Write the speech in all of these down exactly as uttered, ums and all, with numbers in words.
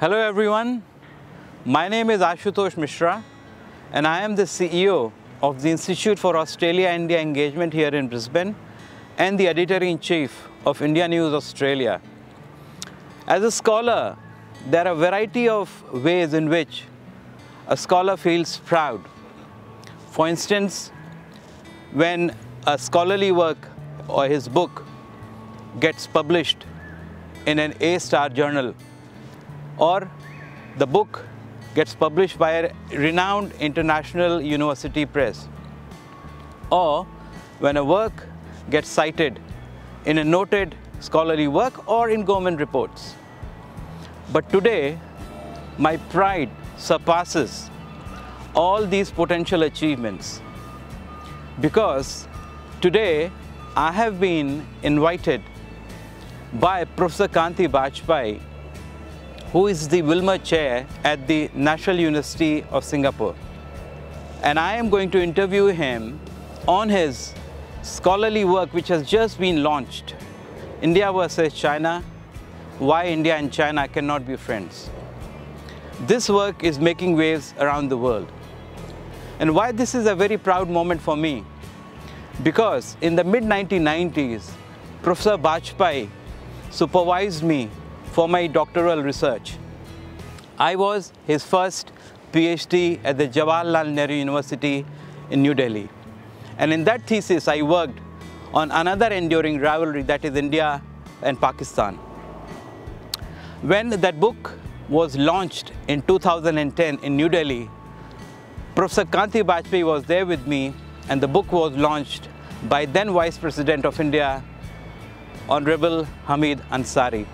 Hello everyone, my name is Ashutosh Mishra and I am the C E O of the Institute for Australia-India Engagement here in Brisbane and the Editor-in-Chief of India News Australia. As a scholar, there are a variety of ways in which a scholar feels proud. For instance, when a scholarly work or his book gets published in an A-star journal, or the book gets published by a renowned international university press, or when a work gets cited in a noted scholarly work or in government reports. But today, my pride surpasses all these potential achievements, because today I have been invited by Professor Kanti Bajpai, who is the Wilmer Chair at the National University of Singapore. And I am going to interview him on his scholarly work which has just been launched, India versus China, why India and China cannot be friends. This work is making waves around the world. And why this is a very proud moment for me? Because in the mid nineteen nineties, Professor Bajpai supervised me for my doctoral research. I was his first PhD at the Jawaharlal Nehru University in New Delhi. And in that thesis, I worked on another enduring rivalry, that is India and Pakistan. When that book was launched in two thousand ten in New Delhi, Professor Kanti Bajpai was there with me, and the book was launched by then Vice President of India, Honorable Hamid Ansari.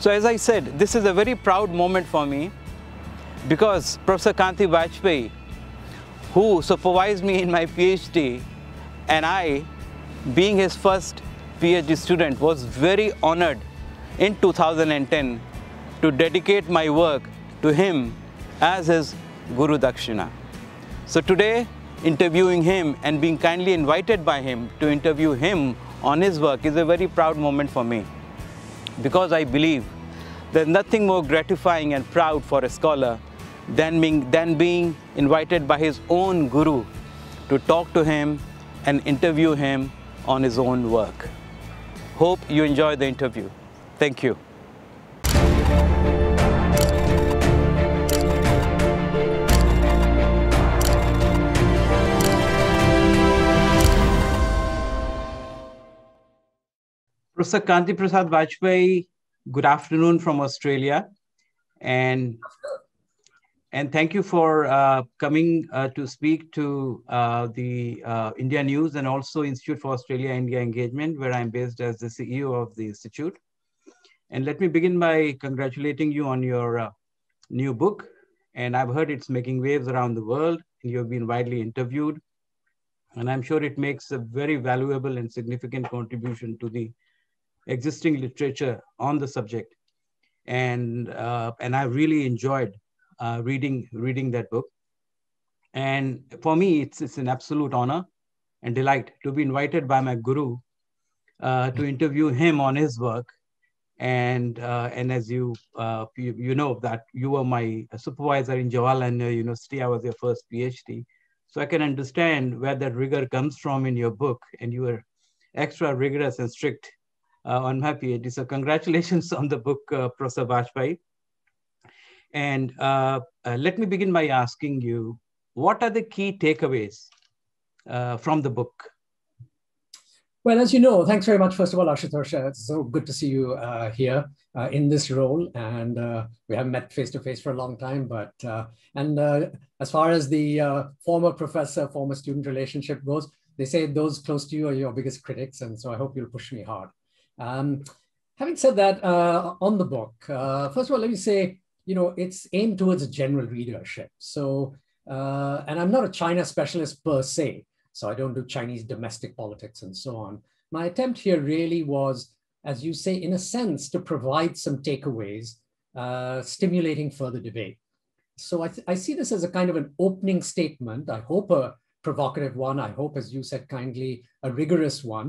So as I said, this is a very proud moment for me, because Professor Kanti Bajpai, who supervised me in my PhD, and I, being his first PhD student, was very honored in two thousand ten to dedicate my work to him as his Guru Dakshina. So today, interviewing him and being kindly invited by him to interview him on his work is a very proud moment for me, because I believe there's nothing more gratifying and proud for a scholar than being, than being invited by his own guru to talk to him and interview him on his own work. Hope you enjoy the interview. Thank you. Professor Kanti Prasad Bajpai, good afternoon from Australia, and, and thank you for uh, coming uh, to speak to uh, the uh, India News and also Institute for Australia-India Engagement, where I'm based as the C E O of the Institute. And let me begin by congratulating you on your uh, new book, and I've heard it's making waves around the world, and you've been widely interviewed, and I'm sure it makes a very valuable and significant contribution to the existing literature on the subject, and uh, and I really enjoyed uh, reading reading that book. And for me, it's it's an absolute honor and delight to be invited by my guru uh, to interview him on his work. And uh, and as you, uh, you you know that you were my supervisor in Jawaharlal Nehru University, I was your first PhD, so I can understand where that rigor comes from in your book, and you were extra rigorous and strict Uh, on my PhD. So congratulations on the book, uh, Professor Bajpai. And uh, uh, let me begin by asking you, what are the key takeaways uh, from the book? Well, as you know, thanks very much, first of all, Ashutosh. It's so good to see you uh, here uh, in this role. And uh, we haven't met face-to-face for a long time, but uh, and uh, as far as the uh, former professor, former student relationship goes, they say those close to you are your biggest critics. And so I hope you'll push me hard. Um, having said that, uh, on the book, uh, first of all, let me say, you know, it's aimed towards a general readership. So, uh, and I'm not a China specialist per se, so I don't do Chinese domestic politics and so on. My attempt here really was, as you say, in a sense, to provide some takeaways, uh, stimulating further debate. So I, th I see this as a kind of an opening statement. I hope a provocative one. I hope, as you said kindly, a rigorous one,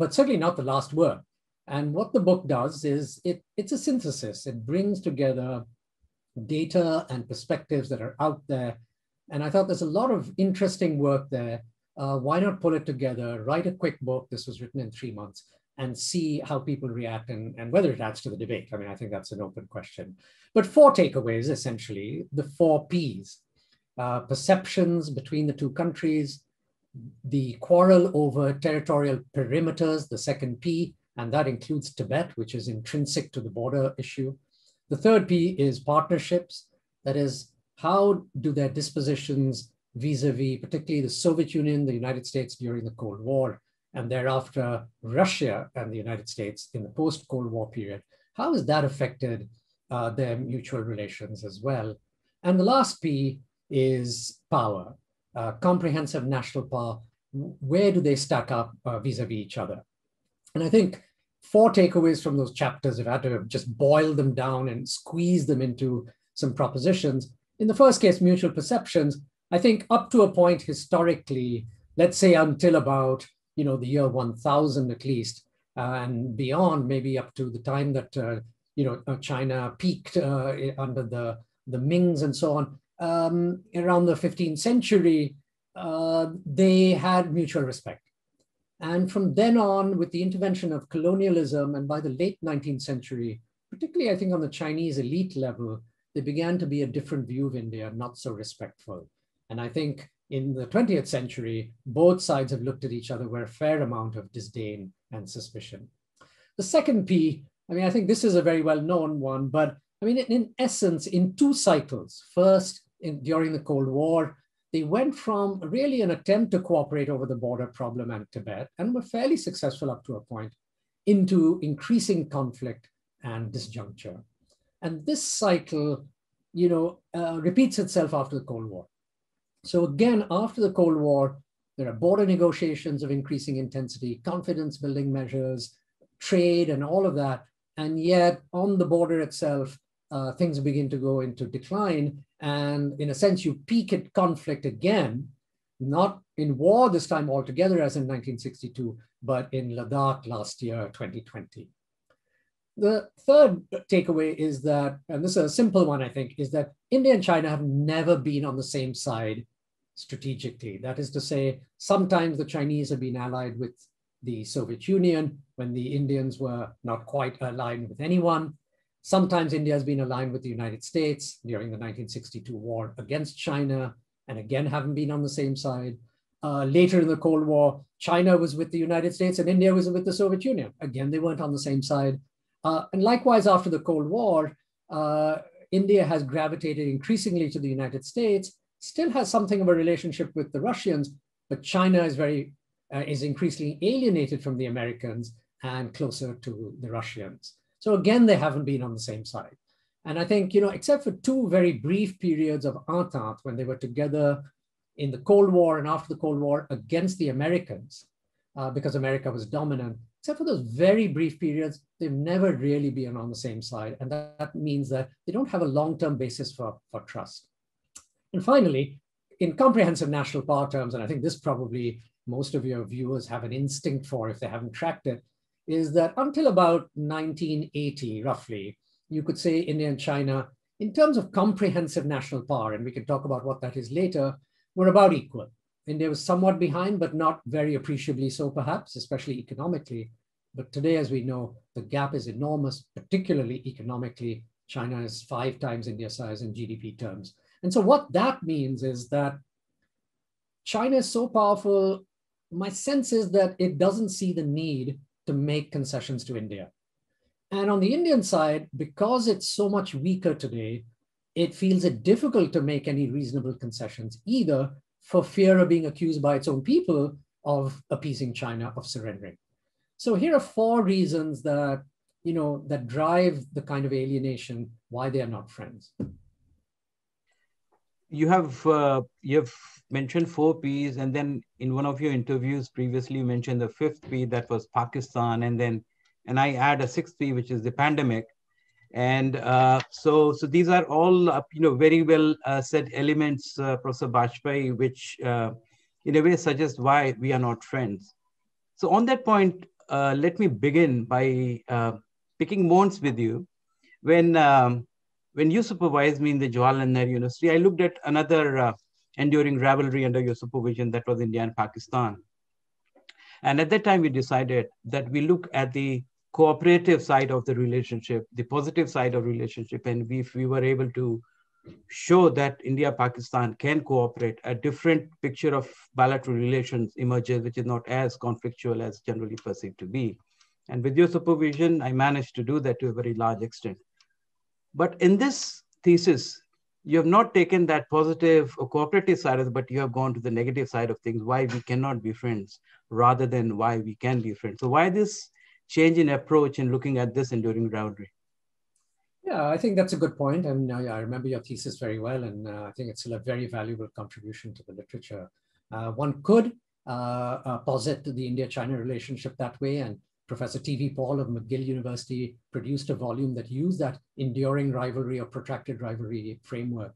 but certainly not the last word. And what the book does is it, it's a synthesis. It brings together data and perspectives that are out there. And I thought there's a lot of interesting work there. Uh, why not pull it together, write a quick book? This was written in three months and see how people react and, and whether it adds to the debate. I mean, I think that's an open question. But four takeaways, essentially, the four Ps, uh, perceptions between the two countries, the quarrel over territorial perimeters, the second P, and that includes Tibet, which is intrinsic to the border issue. The third P is partnerships. That is, how do their dispositions vis-a-vis, particularly the Soviet Union, the United States during the Cold War, and thereafter Russia and the United States in the post-Cold War period, how has that affected uh, their mutual relations as well? And the last P is power, uh, comprehensive national power. Where do they stack up uh, vis-a-vis each other? And I think four takeaways from those chapters, if I had to just boil them down and squeeze them into some propositions. In the first case, mutual perceptions, I think up to a point historically, let's say until about you know, the year one thousand at least, uh, and beyond, maybe up to the time that uh, you know, China peaked uh, under the, the Mings and so on, um, around the fifteenth century, uh, they had mutual respect. And from then on, with the intervention of colonialism, and by the late nineteenth century, particularly I think on the Chinese elite level, there began to be a different view of India, not so respectful. And I think in the twentieth century, both sides have looked at each other with a fair amount of disdain and suspicion. The second P, I mean, I think this is a very well-known one, but I mean, in essence, in two cycles, first in, during the Cold War, they went from really an attempt to cooperate over the border problem and Tibet, and were fairly successful up to a point, into increasing conflict and disjuncture. And this cycle, you know, uh, repeats itself after the Cold War. So again, after the Cold War, there are border negotiations of increasing intensity, confidence building measures, trade and all of that. And yet on the border itself, uh, things begin to go into decline. And in a sense, you peak at conflict again, not in war this time altogether as in nineteen sixty-two, but in Ladakh last year, twenty twenty. The third takeaway is that, and this is a simple one, I think, is that India and China have never been on the same side strategically. That is to say, sometimes the Chinese have been allied with the Soviet Union when the Indians were not quite aligned with anyone. Sometimes India has been aligned with the United States during the nineteen sixty-two war against China, and again, haven't been on the same side. Uh, later in the Cold War, China was with the United States and India was with the Soviet Union. Again, they weren't on the same side. Uh, and likewise, after the Cold War, uh, India has gravitated increasingly to the United States, still has something of a relationship with the Russians, but China is, very, uh, is increasingly alienated from the Americans and closer to the Russians. So again, they haven't been on the same side. And I think, you know, except for two very brief periods of entente when they were together in the Cold War and after the Cold War against the Americans, uh, because America was dominant, except for those very brief periods, they've never really been on the same side. And that, that means that they don't have a long-term basis for, for trust. And finally, in comprehensive national power terms, and I think this probably most of your viewers have an instinct for if they haven't tracked it, is that until about nineteen eighty, roughly, you could say India and China, in terms of comprehensive national power, and we can talk about what that is later, were about equal. India was somewhat behind, but not very appreciably so, perhaps, especially economically. But today, as we know, the gap is enormous, particularly economically. China is five times India's size in G D P terms. And so what that means is that China is so powerful, my sense is that it doesn't see the need to make concessions to India. And on the Indian side, because it's so much weaker today, it feels it difficult to make any reasonable concessions either, for fear of being accused by its own people of appeasing China, of surrendering. So here are four reasons that, you know, that drive the kind of alienation, why they are not friends. You have, uh, you have mentioned four Ps, and then in one of your interviews previously, you mentioned the fifth P, that was Pakistan, and then, and I add a sixth P, which is the pandemic. And uh, so, so these are all, uh, you know, very well uh, said elements, uh, Professor Bajpai, which uh, in a way suggest why we are not friends. So on that point, uh, let me begin by uh, picking moments with you. When um, when you supervised me in the Jawaharlal Nehru University, I looked at another uh, enduring rivalry under your supervision, that was India and Pakistan. And at that time, we decided that we look at the cooperative side of the relationship, the positive side of relationship, and we, if we were able to show that India, Pakistan can cooperate, a different picture of bilateral relations emerges, which is not as conflictual as generally perceived to be. And with your supervision, I managed to do that to a very large extent. But in this thesis, you have not taken that positive or cooperative side of it, but you have gone to the negative side of things, why we cannot be friends, rather than why we can be friends. So why this change in approach in looking at this enduring rivalry? Yeah, I think that's a good point. And uh, yeah, I remember your thesis very well. And uh, I think it's still a very valuable contribution to the literature. Uh, one could uh, uh, posit the India-China relationship that way. And Professor T. V. Paul of McGill University produced a volume that used that enduring rivalry or protracted rivalry framework.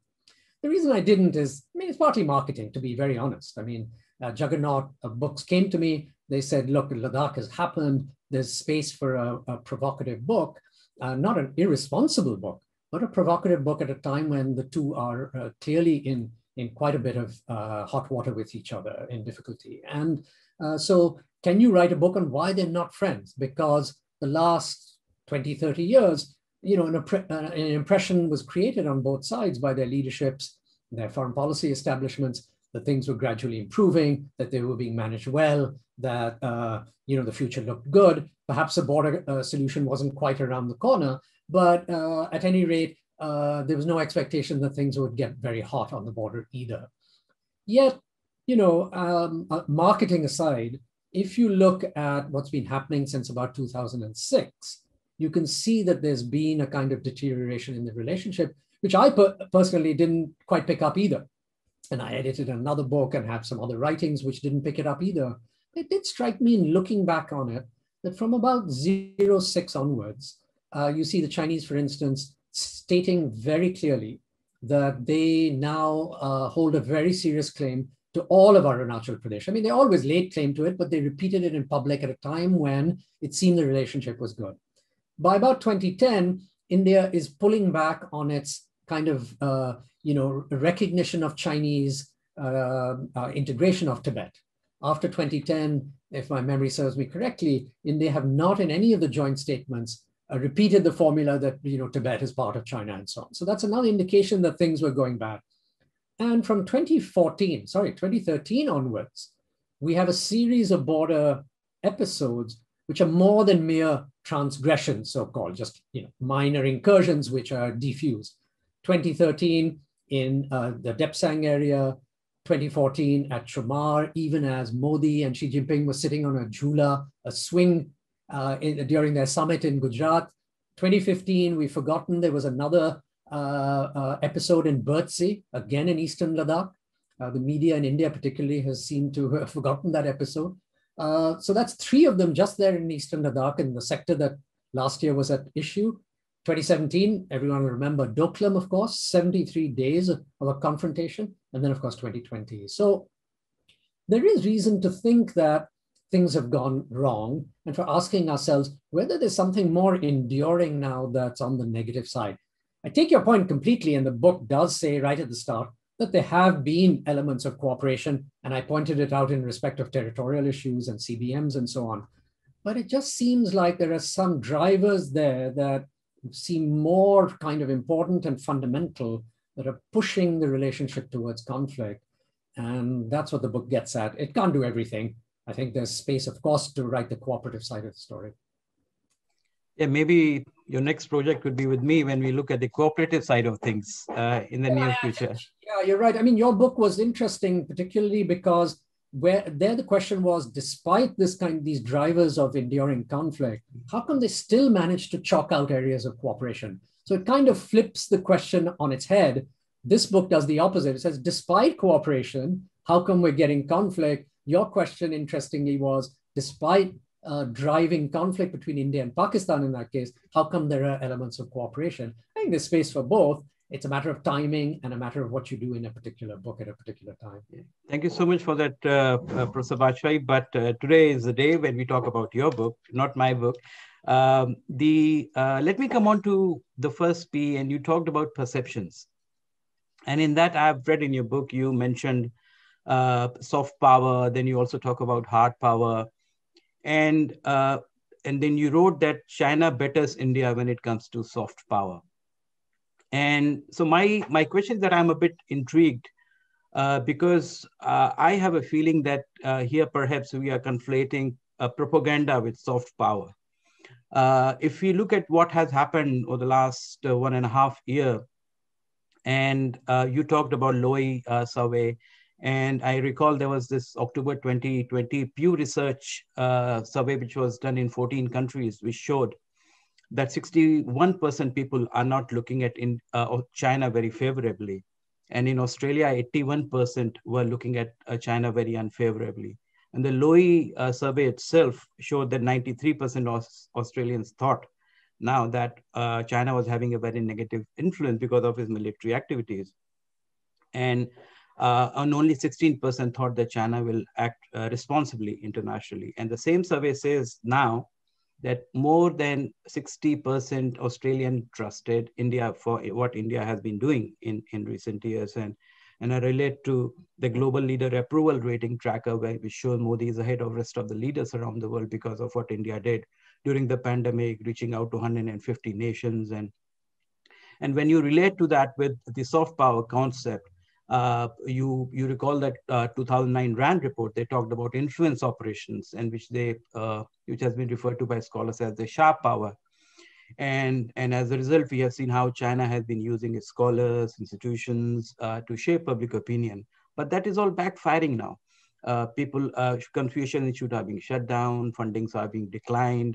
The reason I didn't is, I mean, it's partly marketing, to be very honest. I mean, uh, Juggernaut uh, books came to me. They said, look, Ladakh has happened. There's space for a, a provocative book. Uh, not an irresponsible book, but a provocative book at a time when the two are uh, clearly in, in quite a bit of uh, hot water with each other, in difficulty. And uh, so can you write a book on why they're not friends? Because the last twenty, thirty years, you know, an, impre uh, an impression was created on both sides by their leaderships, their foreign policy establishments, that things were gradually improving, that they were being managed well, that uh, you know, the future looked good. Perhaps a border uh, solution wasn't quite around the corner, but uh, at any rate, uh, there was no expectation that things would get very hot on the border either. Yet, you know, um, uh, marketing aside, if you look at what's been happening since about two thousand six, you can see that there's been a kind of deterioration in the relationship, which I per personally didn't quite pick up either. And I edited another book and had some other writings which didn't pick it up either. It did strike me in looking back on it that from about oh six onwards, uh, you see the Chinese, for instance, stating very clearly that they now uh, hold a very serious claim to all of Arunachal Pradesh. I mean, they always laid claim to it, but they repeated it in public at a time when it seemed the relationship was good. By about twenty ten, India is pulling back on its kind of uh, you know, recognition of Chinese uh, uh, integration of Tibet. After twenty ten, if my memory serves me correctly, India have not in any of the joint statements uh, repeated the formula that, you know, Tibet is part of China and so on. So that's another indication that things were going bad. And from twenty fourteen, sorry, twenty thirteen onwards, we have a series of border episodes which are more than mere transgressions, so-called, just, you know, minor incursions which are diffused. twenty thirteen in uh, the Depsang area, twenty fourteen at Tramar, even as Modi and Xi Jinping were sitting on a jhula, a swing uh, in, during their summit in Gujarat. twenty fifteen, we've forgotten there was another uh, uh, episode in Burtse, again in eastern Ladakh. Uh, the media in India particularly has seemed to have forgotten that episode. Uh, so that's three of them just there in eastern Ladakh, in the sector that last year was at issue. twenty seventeen, everyone will remember Doklam, of course, seventy-three days of a confrontation, and then, of course, twenty twenty. So there is reason to think that things have gone wrong and for asking ourselves whether there's something more enduring now that's on the negative side. I take your point completely, and the book does say right at the start that there have been elements of cooperation, and I pointed it out in respect of territorial issues and C B Ms and so on. But it just seems like there are some drivers there that seem more kind of important and fundamental that are pushing the relationship towards conflict. And that's what the book gets at. It can't do everything. I think there's space, of course, to write the cooperative side of the story. Yeah, maybe your next project could be with me when we look at the cooperative side of things uh, in the yeah, near future. Yeah, you're right. I mean, your book was interesting, particularly because where there the question was, despite this kind of these drivers of enduring conflict, how come they still manage to chalk out areas of cooperation? So it kind of flips the question on its head. This book does the opposite. It says, despite cooperation, how come we're getting conflict? Your question, interestingly, was, despite uh, driving conflict between India and Pakistan in that case, how come there are elements of cooperation? I think there's space for both. It's a matter of timing and a matter of what you do in a particular book at a particular time. Yeah. Thank you so much for that, uh, uh, Professor Bajpai. But uh, today is the day when we talk about your book, not my book. Um, the uh, let me come on to the first P, and you talked about perceptions. And in that, I've read in your book, you mentioned uh, soft power. Then you also talk about hard power. And, uh, and then you wrote that China betters India when it comes to soft power. And so my, my question is that I'm a bit intrigued uh, because uh, I have a feeling that uh, here perhaps we are conflating uh, propaganda with soft power. Uh, if we look at what has happened over the last uh, one and a half year, and uh, you talked about Lowy uh, survey, and I recall there was this October twenty twenty Pew Research uh, survey, which was done in fourteen countries, which showed that sixty-one percent people are not looking at in uh, China very favorably. And in Australia, eighty-one percent were looking at uh, China very unfavorably. And the Lowy uh, survey itself showed that ninety-three percent of Australians thought now that uh, China was having a very negative influence because of its military activities. And, uh, and only sixteen percent thought that China will act uh, responsibly internationally. And the same survey says now that more than sixty percent Australian trusted India for what India has been doing in, in recent years. And, and I relate to the global leader approval rating tracker, where we show Modi is ahead of rest of the leaders around the world because of what India did during the pandemic, reaching out to one hundred fifty nations. And, and when you relate to that with the soft power concept, Uh, you, you recall that uh, two thousand nine RAND report, they talked about influence operations, and which they uh, which has been referred to by scholars as the sharp power. And, and as a result, we have seen how China has been using its scholars, institutions uh, to shape public opinion. But that is all backfiring now. Uh, people, uh, Confucian Institute are being shut down, fundings are being declined.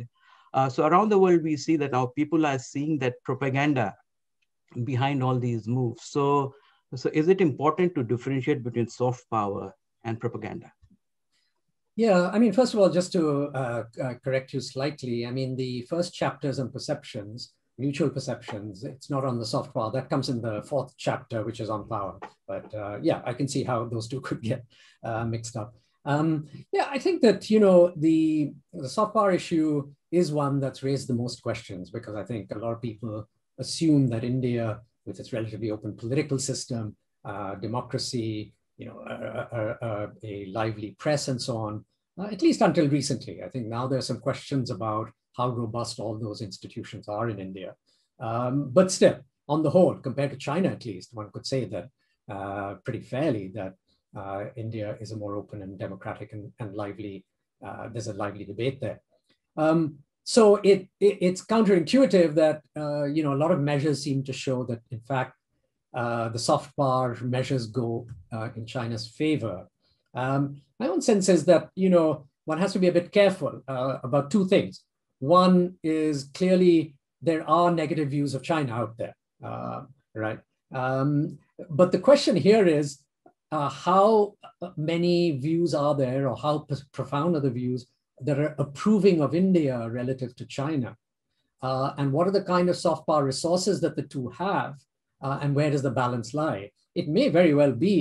Uh, so around the world, we see that now people are seeing that propaganda behind all these moves. So So is it important to differentiate between soft power and propaganda? Yeah, I mean, first of all, just to uh, uh, correct you slightly, I mean, the first chapters on perceptions, mutual perceptions, it's not on the soft power. That comes in the fourth chapter, which is on power. But uh, yeah, I can see how those two could get uh, mixed up. Um, yeah, I think that, you know, the, the soft power issue is one that's raised the most questions, because I think a lot of people assume that India, with its relatively open political system, uh, democracy, you know, a, a, a lively press and so on, uh, at least until recently. I think now there are some questions about how robust all those institutions are in India. Um, but still, on the whole, compared to China at least, one could say that uh, pretty fairly that uh, India is a more open and democratic and, and lively, uh, there's a lively debate there. Um, So it, it, it's counterintuitive that, uh, you know, a lot of measures seem to show that, in fact, uh, the soft power measures go uh, in China's favor. Um, my own sense is that, you know, one has to be a bit careful uh, about two things. One is clearly there are negative views of China out there, uh, right? Um, but the question here is uh, how many views are there, or how profound are the views that are approving of India relative to China? Uh, and what are the kind of soft power resources that the two have? Uh, and where does the balance lie? It may very well be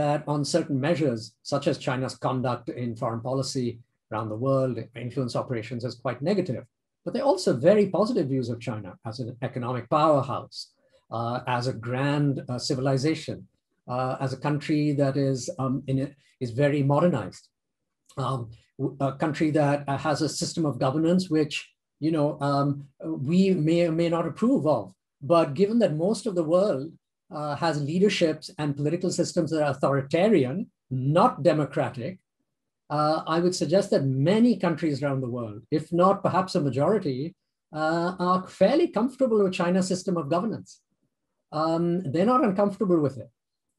that on certain measures, such as China's conduct in foreign policy around the world, influence operations is quite negative, but they're also very positive views of China as an economic powerhouse, uh, as a grand uh, civilization, uh, as a country that is, um, in a, is very modernized. Um, a country that has a system of governance which, you know, um, we may or may not approve of. But given that most of the world uh, has leaderships and political systems that are authoritarian, not democratic, uh, I would suggest that many countries around the world, if not perhaps a majority, uh, are fairly comfortable with China's system of governance. Um, they're not uncomfortable with it.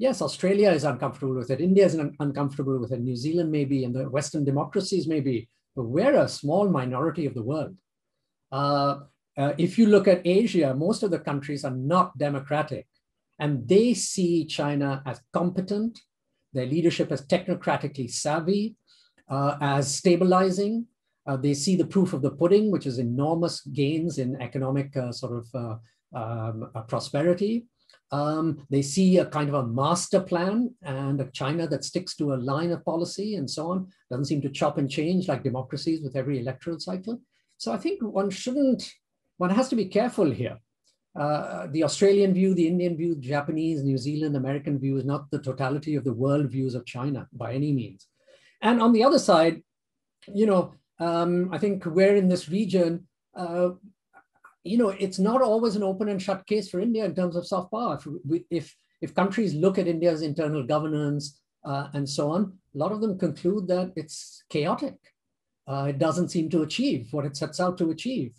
Yes, Australia is uncomfortable with it. India is un uncomfortable with it. New Zealand maybe, and the Western democracies maybe. But we're a small minority of the world. Uh, uh, if you look at Asia, most of the countries are not democratic, and they see China as competent, their leadership as technocratically savvy, uh, as stabilizing. Uh, they see the proof of the pudding, which is enormous gains in economic uh, sort of uh, um, uh, prosperity. Um, they see a kind of a master plan and a China that sticks to a line of policy and so on, doesn't seem to chop and change like democracies with every electoral cycle. So I think one shouldn't, one has to be careful here. Uh, the Australian view, the Indian view, Japanese, New Zealand, American view is not the totality of the world views of China by any means. And on the other side, you know, um, I think we're in this region, uh, you know, it's not always an open and shut case for India in terms of soft power. If, if, if countries look at India's internal governance uh, and so on, a lot of them conclude that it's chaotic. Uh, it doesn't seem to achieve what it sets out to achieve.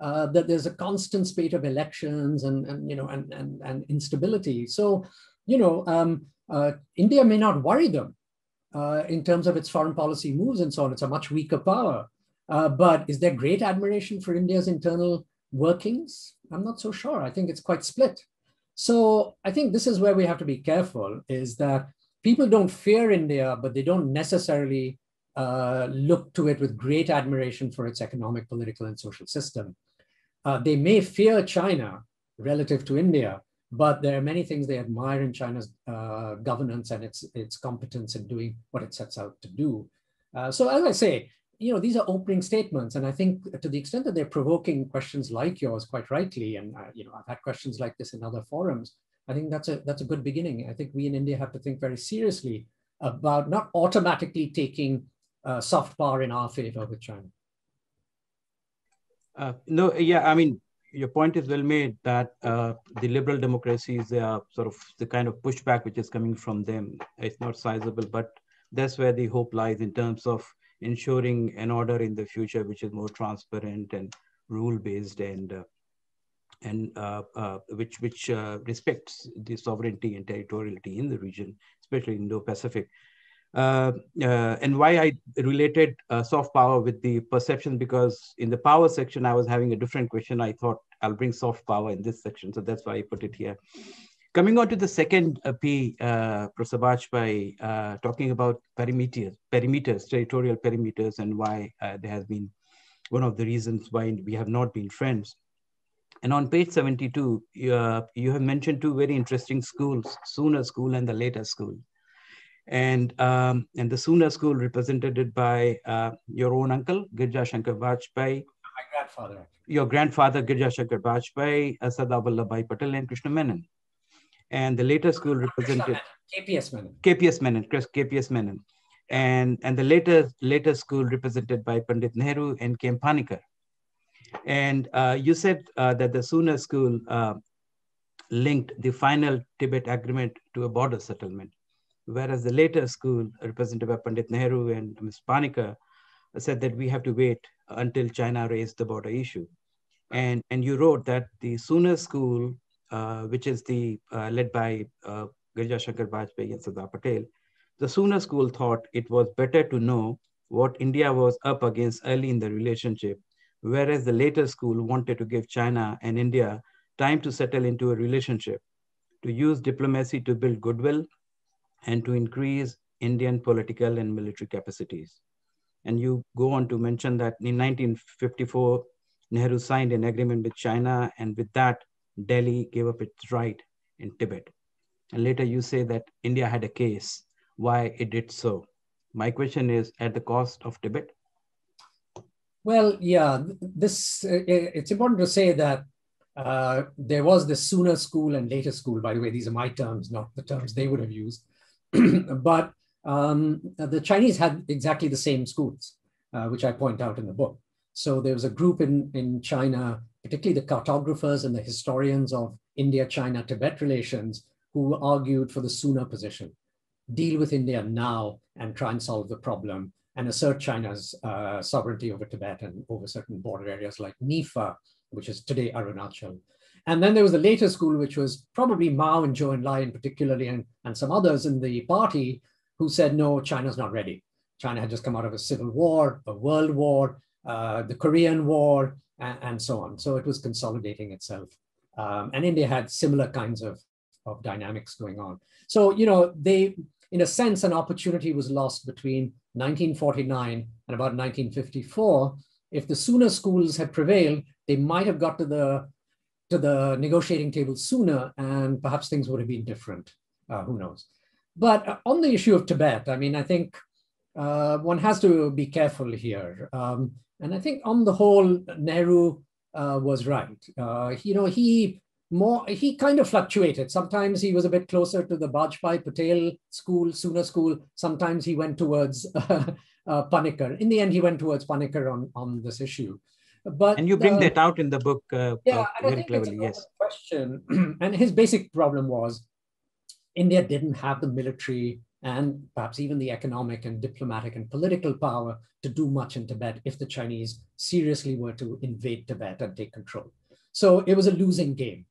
Uh, that there's a constant spate of elections and, and you know, and, and, and instability. So, you know, um, uh, India may not worry them uh, in terms of its foreign policy moves and so on. It's a much weaker power. Uh, but is there great admiration for India's internal workings? I'm not so sure. I think it's quite split. So I think this is where we have to be careful, is that people don't fear India, but they don't necessarily uh, look to it with great admiration for its economic, political, and social system. Uh, they may fear China relative to India, but there are many things they admire in China's uh, governance and its, its competence in doing what it sets out to do. Uh, so as I say, you know, these are opening statements. And I think to the extent that they're provoking questions like yours, quite rightly, and uh, you know, I've had questions like this in other forums, I think that's a, that's a good beginning. I think we in India have to think very seriously about not automatically taking uh, soft power in our favor with China. Uh, no, yeah, I mean, your point is well made that uh, the liberal democracies are uh, sort of the kind of pushback which is coming from them. It's not sizable, but that's where the hope lies in terms of ensuring an order in the future which is more transparent and rule-based and uh, and uh, uh, which which uh, respects the sovereignty and territoriality in the region, especially Indo-Pacific. Uh, uh, and why I related uh, soft power with the perception, because in the power section, I was having a different question. I thought I'll bring soft power in this section. So that's why I put it here. Coming on to the second uh, P, uh, Professor Bajpai, uh, talking about perimeters, perimeters, territorial perimeters, and why uh, there has been one of the reasons why we have not been friends. And on page seventy-two, uh, you have mentioned two very interesting schools, Sooner School and the Later School. And, um, and the Sooner School represented by uh, your own uncle, Girja Shankar Bajpai. My grandfather. Actually. Your grandfather, Girja Shankar Bajpai, Sardar Vallabhbhai Patel, and Krishna Menon. And the Later School represented K P S Menon. K P S Menon, K P S Menon. And, and the later, later School represented by Pandit Nehru and K M Panikkar. And uh, you said uh, that the Sooner School uh, linked the final Tibet agreement to a border settlement, whereas the Later School represented by Pandit Nehru and Miz Panikkar said that we have to wait until China raised the border issue. And, and you wrote that the Sooner School, Uh, which is the uh, led by uh, Girja Shankar Bajpai and Sardar Patel, the Sooner School thought it was better to know what India was up against early in the relationship, whereas the Later School wanted to give China and India time to settle into a relationship, to use diplomacy to build goodwill, and to increase Indian political and military capacities. And you go on to mention that in nineteen fifty-four, Nehru signed an agreement with China, and with that, Delhi gave up its right in Tibet. And later you say that India had a case why it did so. My question is, at the cost of Tibet? Well, yeah, this uh, it's important to say that uh, there was the Sooner School and Later School. By the way, these are my terms, not the terms they would have used. But um, the Chinese had exactly the same schools, uh, which I point out in the book. So there was a group in, in China, particularly the cartographers and the historians of India-China-Tibet relations, who argued for the Sooner position. Deal with India now and try and solve the problem and assert China's uh, sovereignty over Tibet and over certain border areas like Nifa, which is today Arunachal. And then there was the Later School, which was probably Mao and Zhou Enlai particularly, and, and some others in the party who said, no, China's not ready. China had just come out of a civil war, a world war, uh, the Korean War, and so on. So it was consolidating itself. Um, and India had similar kinds of, of dynamics going on. So, you know, they, in a sense, an opportunity was lost between nineteen forty-nine and about nineteen fifty-four. If the Sooner Schools had prevailed, they might have got to the to the negotiating table sooner, and perhaps things would have been different. Uh, who knows? But on the issue of Tibet, I mean, I think uh, one has to be careful here. Um, and I think on the whole, Nehru uh, was right. Uh, you know, he more he kind of fluctuated. Sometimes he was a bit closer to the Bajpai Patel school, Sooner school. Sometimes he went towards uh, uh, Panikkar. In the end, he went towards Panikkar on, on this issue. But, and you bring uh, that out in the book uh, yeah, very cleverly, yes. Question. And his basic problem was India didn't have the military and perhaps even the economic and diplomatic and political power to do much in Tibet if the Chinese seriously were to invade Tibet and take control. So it was a losing game.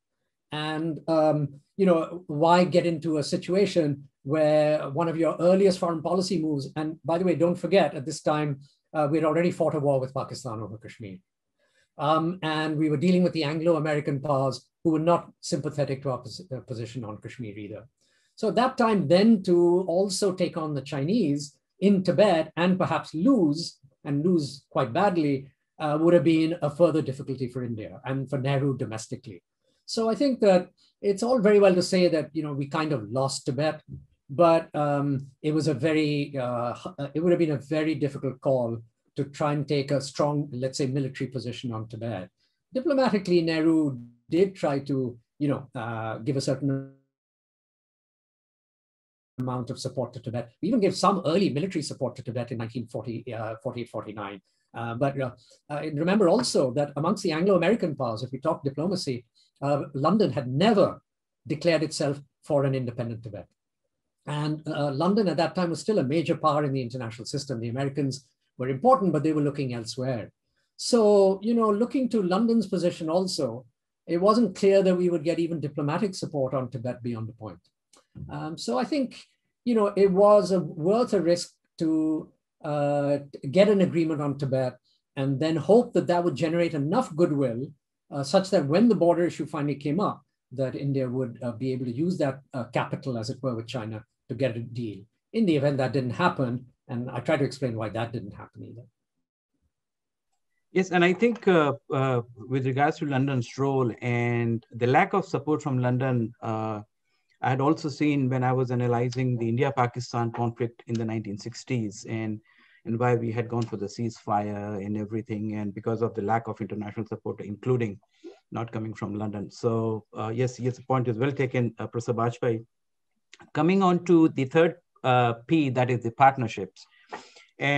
And, um, you know, why get into a situation where one of your earliest foreign policy moves, and by the way, don't forget at this time, uh, we'd already fought a war with Pakistan over Kashmir. Um, and we were dealing with the Anglo-American powers who were not sympathetic to our pos position on Kashmir either. So that time then to also take on the Chinese in Tibet and perhaps lose, and lose quite badly, uh, would have been a further difficulty for India and for Nehru domestically. So I think that it's all very well to say that, you know, we kind of lost Tibet, but um, it was a very, uh, it would have been a very difficult call to try and take a strong, let's say, military position on Tibet. Diplomatically, Nehru did try to, you know, uh, give a certain amount of support to Tibet. We even gave some early military support to Tibet in nineteen forty-eight forty-nine. Uh, but uh, uh, remember also that amongst the Anglo-American powers, if we talk diplomacy, uh, London had never declared itself for an independent Tibet. And uh, London at that time was still a major power in the international system. The Americans were important, but they were looking elsewhere. So, you know, looking to London's position also, it wasn't clear that we would get even diplomatic support on Tibet beyond the point. Um, so I think, you know, it was a, worth a risk to uh, get an agreement on Tibet and then hope that that would generate enough goodwill uh, such that when the border issue finally came up, that India would uh, be able to use that uh, capital, as it were, with China to get a deal. In the event that didn't happen, and I try to explain why that didn't happen either. Yes, and I think uh, uh, with regards to London's role and the lack of support from London, uh, I had also seen when I was analyzing the India-Pakistan conflict in the nineteen sixties and, and why we had gone for the ceasefire and everything, and because of the lack of international support, including not coming from London. So uh, yes, yes, the point is well taken, uh, Professor Bajpai. Coming on to the third Uh, P, that is the partnerships.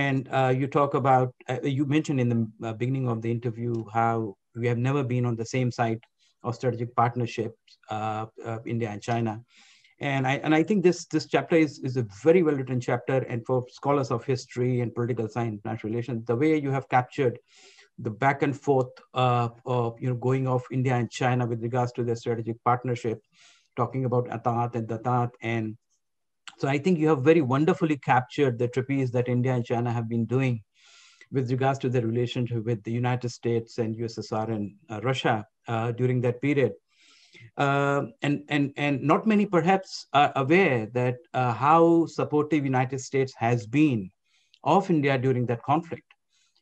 And uh, you talk about, uh, you mentioned in the uh, beginning of the interview how we have never been on the same side of strategic partnerships, uh, uh, India and China. And I, and I think this, this chapter is, is a very well-written chapter, and for scholars of history and political science, international relations, the way you have captured the back and forth uh, of, you know, going off India and China with regards to their strategic partnership, talking about Atat and Datat, and so I think you have very wonderfully captured the trapeze that India and China have been doing with regards to their relationship with the United States and U S S R and uh, Russia uh, during that period. Uh, and, and, and not many perhaps are aware that uh, how supportive United States has been of India during that conflict.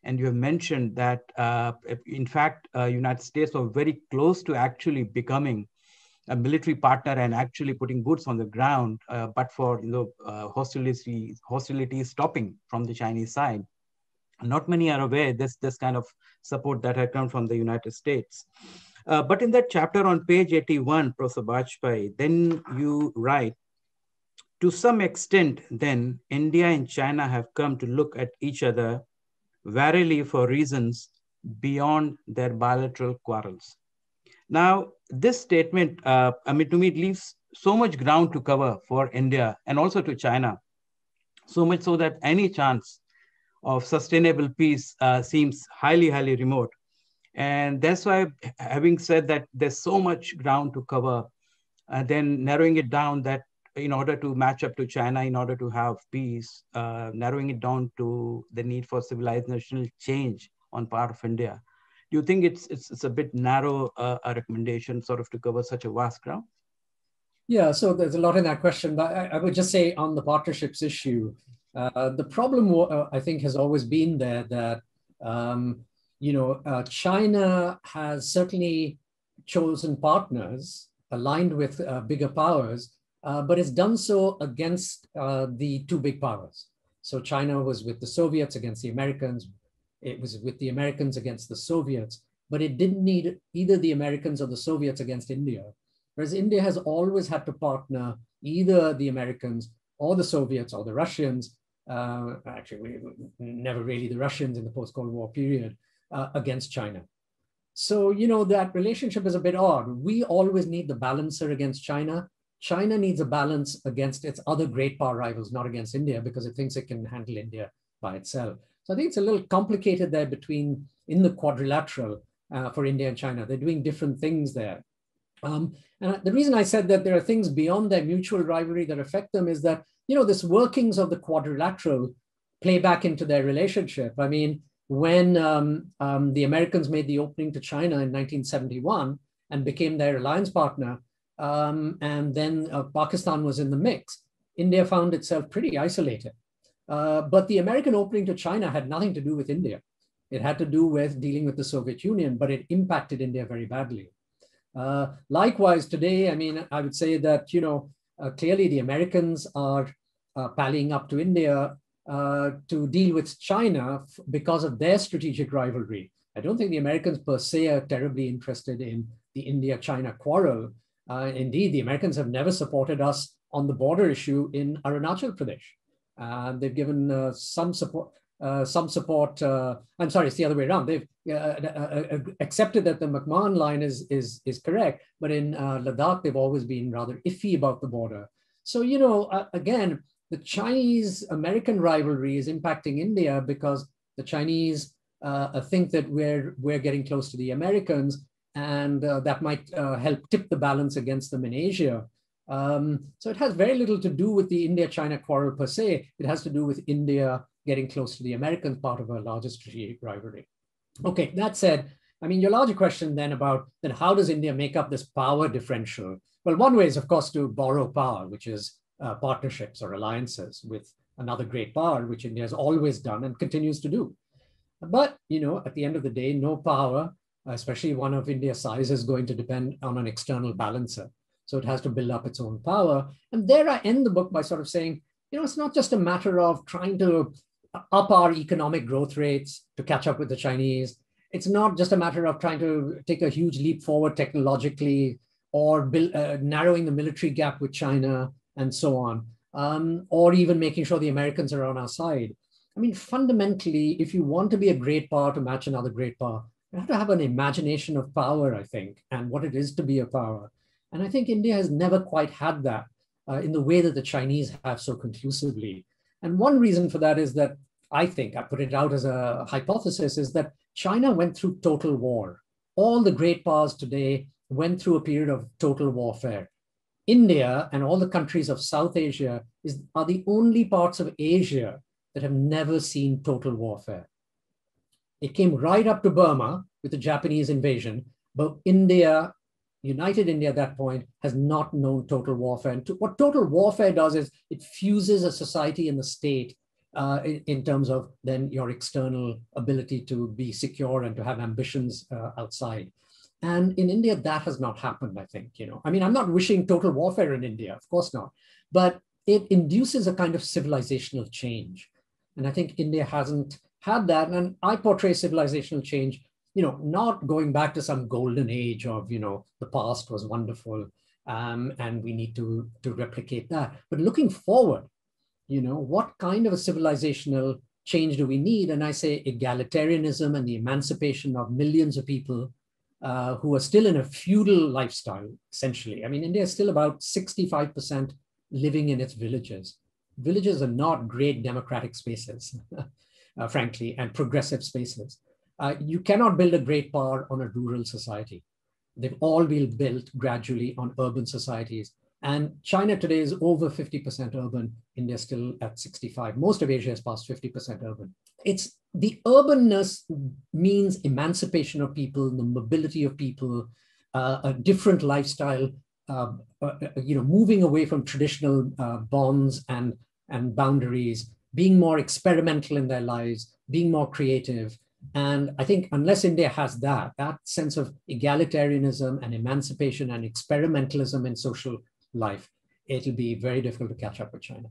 And you have mentioned that, uh, in fact, uh, United States were very close to actually becoming a military partner and actually putting boots on the ground, uh, but for, you know, uh, hostility, hostility stopping from the Chinese side. Not many are aware this this kind of support that had come from the United States. Uh, but in that chapter on page eighty-one, Professor Bajpai, then you write, to some extent then, India and China have come to look at each other warily for reasons beyond their bilateral quarrels. Now, this statement, uh, I mean, to me, it leaves so much ground to cover for India and also to China, so much so that any chance of sustainable peace uh, seems highly, highly remote. And that's why, having said that, there's so much ground to cover, and then narrowing it down that in order to match up to China, in order to have peace, uh, narrowing it down to the need for civilizational change on part of India. Do you think it's, it's, it's a bit narrow uh, a recommendation sort of to cover such a vast ground? Yeah, so there's a lot in that question, but I, I would just say on the partnerships issue, uh, the problem uh, I think has always been there that, um, you know, uh, China has certainly chosen partners aligned with uh, bigger powers, uh, but has done so against uh, the two big powers. So China was with the Soviets against the Americans. It was with the Americans against the Soviets, but it didn't need either the Americans or the Soviets against India. Whereas India has always had to partner either the Americans or the Soviets or the Russians, uh, actually we, never really the Russians in the post-Cold War period, uh, against China. So, you know, that relationship is a bit odd. We always need the balancer against China. China needs a balance against its other great power rivals, not against India, because it thinks it can handle India by itself. So I think it's a little complicated there between, in the quadrilateral uh, for India and China. They're doing different things there. Um, and the reason I said that there are things beyond their mutual rivalry that affect them is that, you know, this workings of the quadrilateral play back into their relationship. I mean, when um, um, the Americans made the opening to China in nineteen seventy-one and became their alliance partner, um, and then uh, Pakistan was in the mix, India found itself pretty isolated. Uh, but the American opening to China had nothing to do with India. It had to do with dealing with the Soviet Union, but it impacted India very badly. Uh, likewise, today, I mean, I would say that, you know, uh, clearly the Americans are uh, pallying up to India uh, to deal with China because of their strategic rivalry. I don't think the Americans per se are terribly interested in the India-China quarrel. Uh, indeed, the Americans have never supported us on the border issue in Arunachal Pradesh. Uh, they've given uh, some support, uh, some support, uh, I'm sorry, it's the other way around. They've uh, uh, uh, accepted that the McMahon line is, is, is correct, but in uh, Ladakh, they've always been rather iffy about the border. So, you know, uh, again, the Chinese-American rivalry is impacting India because the Chinese uh, think that we're, we're getting close to the Americans, and uh, that might uh, help tip the balance against them in Asia. Um, so it has very little to do with the India-China quarrel per se. It has to do with India getting close to the American part of our largest strategic rivalry. Okay, that said, I mean, your larger question then about then how does India make up this power differential? Well, one way is, of course, to borrow power, which is uh, partnerships or alliances with another great power, which India has always done and continues to do. But, you know, at the end of the day, no power, especially one of India's size, is going to depend on an external balancer. So it has to build up its own power. And there I end the book by sort of saying, you know, it's not just a matter of trying to up our economic growth rates to catch up with the Chinese. It's not just a matter of trying to take a huge leap forward technologically or build, uh, narrowing the military gap with China and so on, um, or even making sure the Americans are on our side. I mean, fundamentally, if you want to be a great power to match another great power, you have to have an imagination of power, I think, and what it is to be a power. And I think India has never quite had that uh, in the way that the Chinese have so conclusively. And one reason for that is that I think, I put it out as a hypothesis, is that China went through total war. All the great powers today went through a period of total warfare. India and all the countries of South Asia is, are the only parts of Asia that have never seen total warfare. It came right up to Burma with the Japanese invasion, but India, United India at that point, has not known total warfare. And to, what total warfare does is it fuses a society and the state uh, in, in terms of then your external ability to be secure and to have ambitions uh, outside. And in India, that has not happened, I think. You know, I mean, I'm not wishing total warfare in India, of course not, but it induces a kind of civilizational change. And I think India hasn't had that. And I portray civilizational change, you know, not going back to some golden age of, you know, the past was wonderful um, and we need to, to replicate that. But looking forward, you know, what kind of a civilizational change do we need? And I say egalitarianism and the emancipation of millions of people uh, who are still in a feudal lifestyle, essentially. I mean, India is still about sixty-five percent living in its villages. Villages are not great democratic spaces, uh, frankly, and progressive spaces. Uh, you cannot build a great power on a rural society. They've all been built gradually on urban societies. And China today is over fifty percent urban. India is still at sixty-five. Most of Asia is past fifty percent urban. It's the urbanness means emancipation of people, the mobility of people, uh, a different lifestyle, uh, uh, you know, moving away from traditional uh, bonds and, and boundaries, being more experimental in their lives, being more creative, And I think unless India has that, that sense of egalitarianism and emancipation and experimentalism in social life, it'll be very difficult to catch up with China.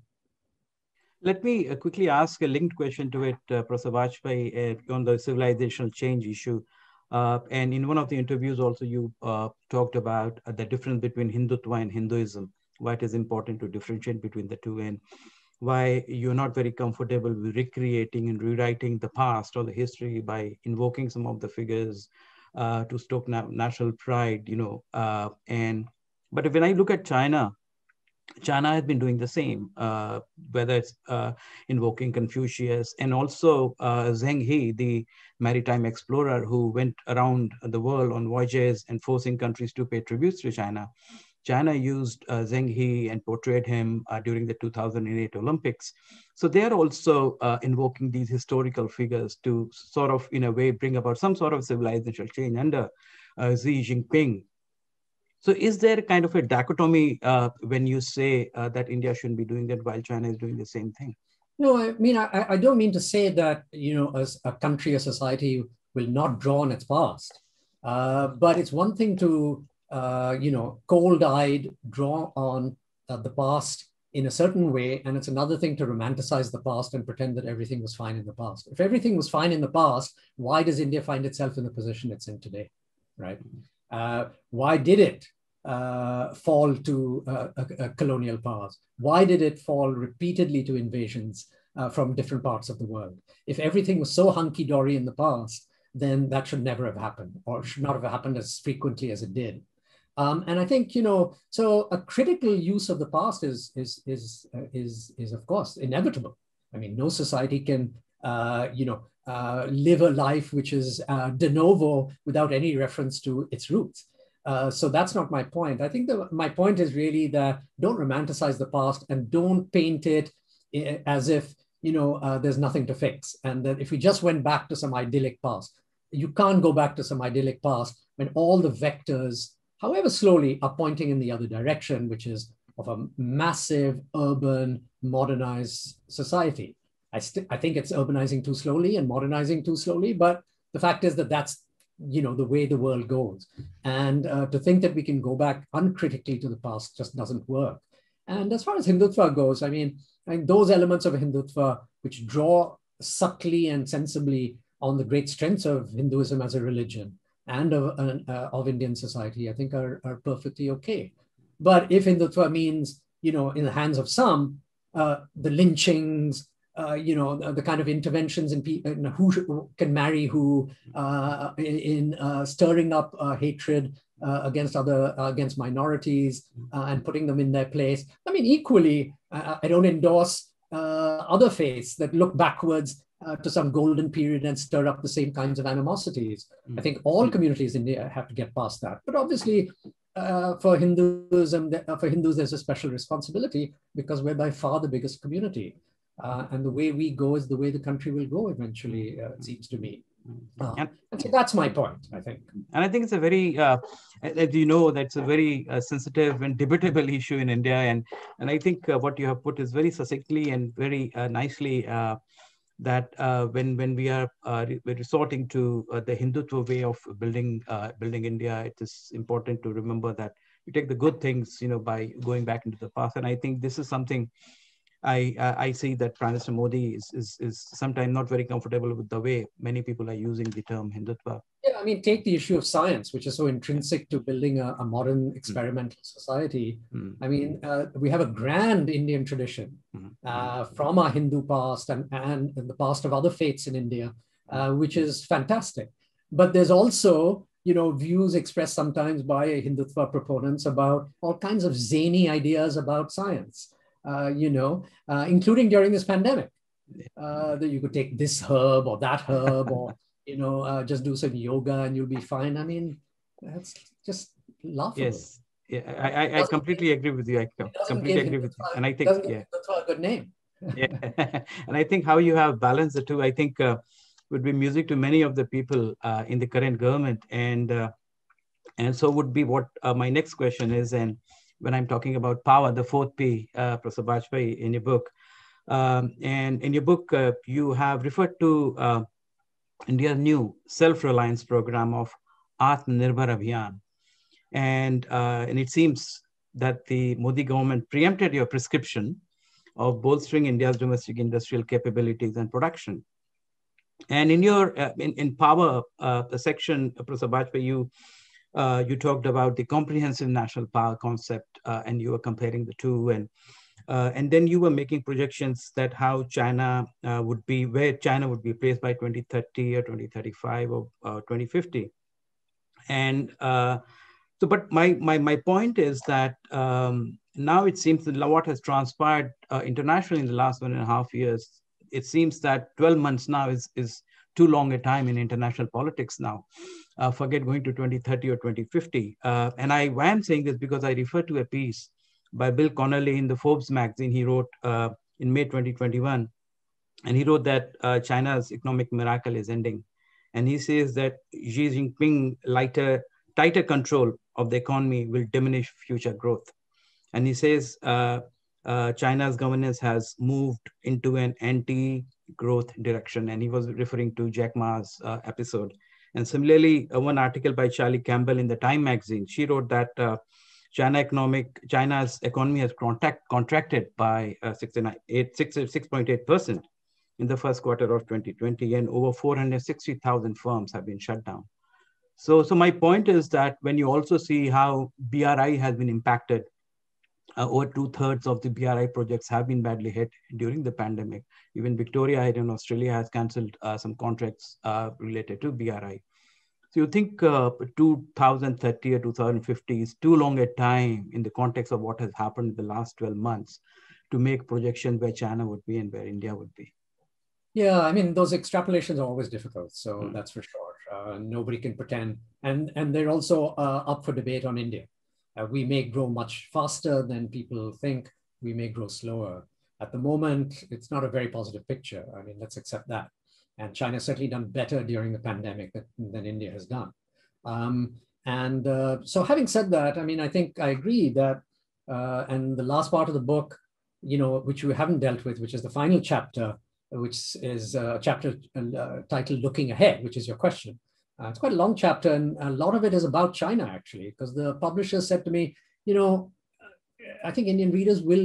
Let me uh, quickly ask a linked question to it, uh, Professor Bajpai, uh, on the civilizational change issue. Uh, and in one of the interviews also, you uh, talked about uh, the difference between Hindutva and Hinduism, why it is important to differentiate between the two, and why you're not very comfortable with recreating and rewriting the past or the history by invoking some of the figures uh, to stoke na national pride, you know. Uh, and but when I look at China, China has been doing the same, uh, whether it's uh, invoking Confucius and also uh, Zheng He, the maritime explorer who went around the world on voyages and forcing countries to pay tributes to China. China used uh, Zheng He and portrayed him uh, during the two thousand eight Olympics. So they're also uh, invoking these historical figures to sort of, in a way, bring about some sort of civilizational change under uh, Xi Jinping. So is there kind of a dichotomy uh, when you say uh, that India shouldn't be doing that while China is doing the same thing? No, I mean, I, I don't mean to say that, you know, as a country, a society will not draw on its past. Uh, but it's one thing to, uh, you know, cold-eyed draw on uh, the past in a certain way. And it's another thing to romanticize the past and pretend that everything was fine in the past. If everything was fine in the past, why does India find itself in the position it's in today, right? Uh, why did it uh, fall to uh, a, a colonial powers? Why did it fall repeatedly to invasions uh, from different parts of the world? If everything was so hunky-dory in the past, then that should never have happened, or should not have happened as frequently as it did. Um, and I think, you know, so a critical use of the past is, is, is, uh, is, is of course, inevitable. I mean, no society can, uh, you know, Uh, live a life which is uh, de novo without any reference to its roots. Uh, so that's not my point. I think the, my point is really that don't romanticize the past and don't paint it as if, you know, uh, there's nothing to fix. And that if we just went back to some idyllic past, you can't go back to some idyllic past when all the vectors, however slowly, are pointing in the other direction, which is of a massive, urban, modernized society. I, I think it's urbanizing too slowly and modernizing too slowly, but the fact is that that's, you know, the way the world goes. And uh, to think that we can go back uncritically to the past just doesn't work. And as far as Hindutva goes, I mean, I mean those elements of Hindutva which draw subtly and sensibly on the great strengths of Hinduism as a religion and of, uh, uh, of Indian society, I think are, are perfectly okay. But if Hindutva means, you know, in the hands of some, uh, the lynchings, Uh, you know, the, the kind of interventions in, in who should, can marry who, uh, in, in uh, stirring up uh, hatred uh, against other, uh, against minorities uh, and putting them in their place. I mean, equally, I, I don't endorse uh, other faiths that look backwards uh, to some golden period and stir up the same kinds of animosities. Mm-hmm. I think all communities in India have to get past that. But obviously, uh, for Hinduism, uh, for Hindus, there's a special responsibility because we're by far the biggest community. Uh, and the way we go is the way the country will go eventually, uh, it seems to me. Uh, and, and so that's my point, I think. And I think it's a very, uh, as you know, that's a very uh, sensitive and debatable issue in India. And, and I think uh, what you have put is very succinctly and very uh, nicely uh, that uh, when, when we are uh, we're resorting to uh, the Hindutva way of building, uh, building India, it is important to remember that you take the good things, you know, by going back into the past. And I think this is something I, uh, I see that Prime Minister Modi is, is, is sometimes not very comfortable with the way many people are using the term Hindutva. Yeah, I mean, take the issue of science, which is so intrinsic to building a, a modern experimental mm. society. Mm. I mean, uh, we have a grand Indian tradition mm. uh, from our Hindu past and, and the past of other faiths in India, uh, which is fantastic. But there's also, you know, views expressed sometimes by Hindutva proponents about all kinds of zany ideas about science. Uh, you know, uh, including during this pandemic, uh, that you could take this herb or that herb or, you know, uh, just do some yoga and you'll be fine. I mean, that's just laughable. Yes, yeah, I, I, I completely give, agree with you. I completely agree with you. And I think, yeah, that's a good name. Yeah, and I think how you have balanced the two, I think uh, would be music to many of the people uh, in the current government. And, uh, and so would be what uh, my next question is. And when I'm talking about power, the fourth P, uh, Professor Bajpai, in your book. Um, and in your book, uh, you have referred to uh, India's new self-reliance program of Atmanirbhar Abhiyan. And, uh, and it seems that the Modi government preempted your prescription of bolstering India's domestic industrial capabilities and production. And in your uh, in, in power uh, section, Professor Bajpai, you, uh, you talked about the comprehensive national power concept, uh, and you were comparing the two. And, uh, and then you were making projections that how China uh, would be, where China would be placed by twenty thirty or twenty thirty-five or uh, twenty fifty. And uh, so, but my, my, my point is that um, now it seems that what has transpired uh, internationally in the last one and a half years, it seems that twelve months now is, is too long a time in international politics now. Uh, forget going to twenty thirty or twenty fifty. Uh, and I why I'm saying this because I refer to a piece by Bill Connolly in the Forbes magazine. He wrote uh, in May twenty twenty-one, and he wrote that uh, China's economic miracle is ending. And he says that Xi Jinping lighter, tighter control of the economy will diminish future growth. And he says, uh, Uh, China's governance has moved into an anti-growth direction. And he was referring to Jack Ma's uh, episode. And similarly, uh, one article by Charlie Campbell in the Time magazine, she wrote that uh, China economic, China's economy has contract, contracted by uh, six point eight percent in the first quarter of twenty twenty, and over four hundred sixty thousand firms have been shut down. So, so my point is that when you also see how B R I has been impacted, Uh, over two-thirds of the B R I projects have been badly hit during the pandemic. Even Victoria in Australia has cancelled uh, some contracts uh, related to B R I. So you think uh, two thousand thirty or two thousand fifty is too long a time in the context of what has happened in the last twelve months to make projections where China would be and where India would be? Yeah, I mean, those extrapolations are always difficult, so mm. that's for sure. Uh, nobody can pretend. And, and they're also uh, up for debate on India. Uh, we may grow much faster than people think. We may grow slower. At the moment, it's not a very positive picture. I mean, let's accept that. And China's certainly done better during the pandemic than, than India has done. Um, and uh, so having said that, I mean, I think I agree that, uh, and the last part of the book, you know, which we haven't dealt with, which is the final chapter, which is a chapter uh, titled Looking Ahead, which is your question. Uh, it's quite a long chapter, and a lot of it is about China, actually, because the publisher said to me, you know, I think Indian readers will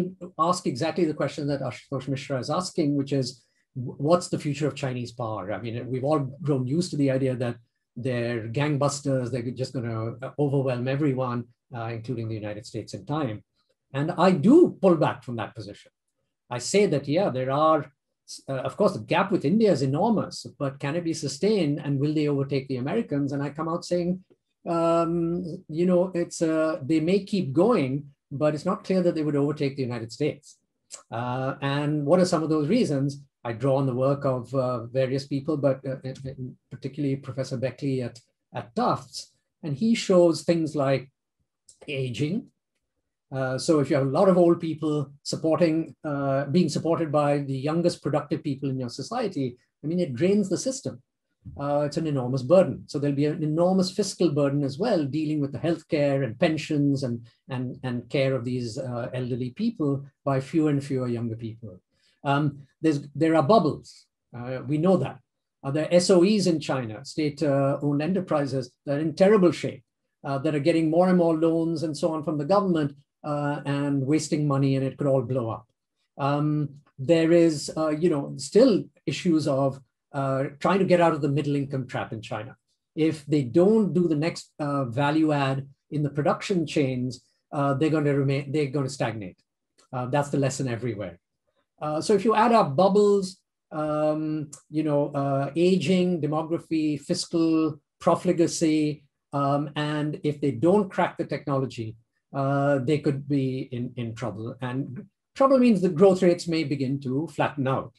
ask exactly the question that Ashutosh Mishra is asking, which is, what's the future of Chinese power? I mean, we've all grown used to the idea that they're gangbusters, they're just going to overwhelm everyone, uh, including the United States in time. And I do pull back from that position. I say that, yeah, there are Uh, of course, the gap with India is enormous, but can it be sustained, and will they overtake the Americans? And I come out saying, um, you know, it's uh, they may keep going, but it's not clear that they would overtake the United States. Uh, and what are some of those reasons? I draw on the work of uh, various people, but uh, particularly Professor Beckley at, at Tufts, and he shows things like aging. Uh, so if you have a lot of old people supporting, uh, being supported by the youngest productive people in your society, I mean, it drains the system. Uh, it's an enormous burden. So there'll be an enormous fiscal burden as well, dealing with the healthcare and pensions and, and, and care of these uh, elderly people by fewer and fewer younger people. Um, there's, there are bubbles. Uh, we know that. Uh, there are S O Es in China, state-owned uh, enterprises, that are in terrible shape, uh, that are getting more and more loans and so on from the government. Uh, and wasting money, and it could all blow up. Um, there is, uh, you know, still issues of uh, trying to get out of the middle income trap in China. If they don't do the next uh, value add in the production chains, uh, they're going to remain, they're going to stagnate. Uh, that's the lesson everywhere. Uh, so if you add up bubbles, um, you know, uh, aging, demography, fiscal profligacy, um, and if they don't crack the technology, Uh, they could be in, in trouble. And trouble means the growth rates may begin to flatten out.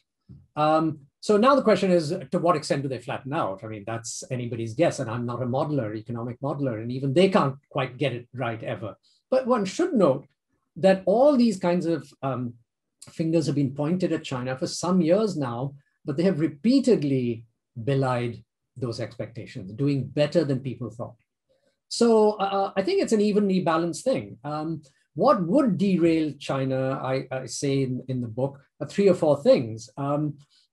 Um, so now the question is, to what extent do they flatten out? I mean, that's anybody's guess. And I'm not a modeler, economic modeler, and even they can't quite get it right ever. But one should note that all these kinds of um, fingers have been pointed at China for some years now, but they have repeatedly belied those expectations, doing better than people thought. So uh, I think it's an evenly balanced thing. Um, what would derail China, I, I say in, in the book, are three or four things. Um,